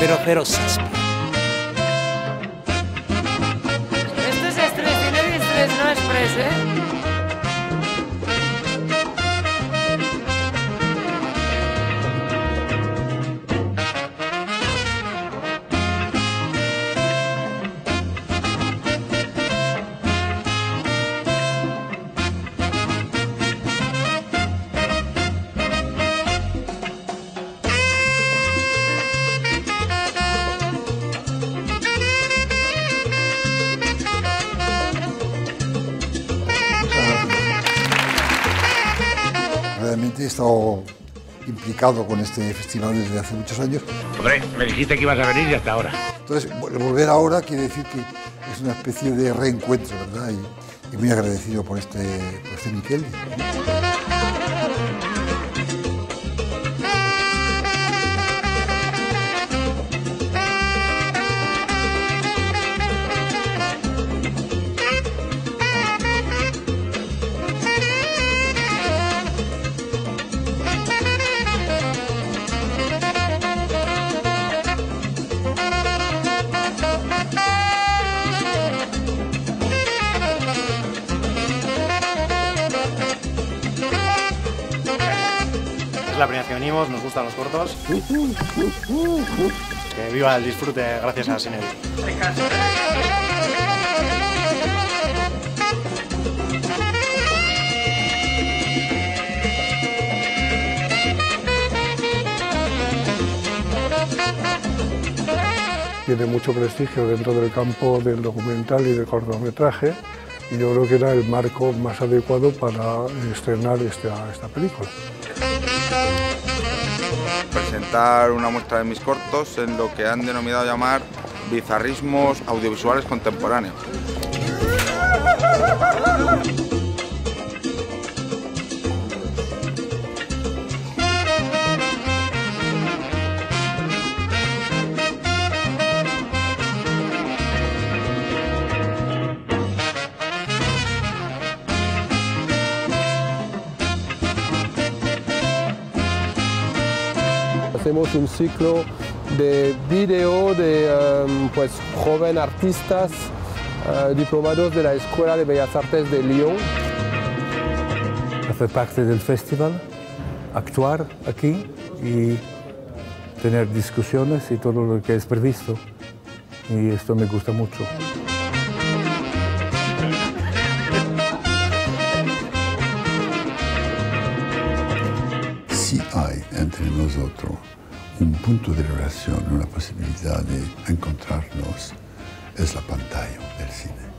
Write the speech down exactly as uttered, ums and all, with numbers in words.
Pero feroces. Esto es estrés, Zinebi, estrés, no express, Realmente he estado implicado con este festival desde hace muchos años. Hombre, me dijiste que ibas a venir y hasta ahora. Entonces, volver ahora quiere decir que es una especie de reencuentro, ¿verdad? Y, y muy agradecido por este, por este Mikeldi. Es la primera vez que venimos, nos gustan los cortos. Que viva el disfrute gracias a Zinebi. Tiene mucho prestigio dentro del campo del documental y del cortometraje y yo creo que era el marco más adecuado para estrenar esta, esta película. Presentar una muestra de mis cortos en lo que han denominado llamar Bizarrismos Audiovisuales Contemporáneos. Hacemos un ciclo de video de um, pues, jóvenes artistas uh, diplomados de la Escuela de Bellas Artes de Lyon. Hacer parte del festival, actuar aquí y tener discusiones y todo lo que es previsto. Y esto me gusta mucho. Si hay entre nosotros un punto de relación, una posibilidad de encontrarnos, es la pantalla del cine.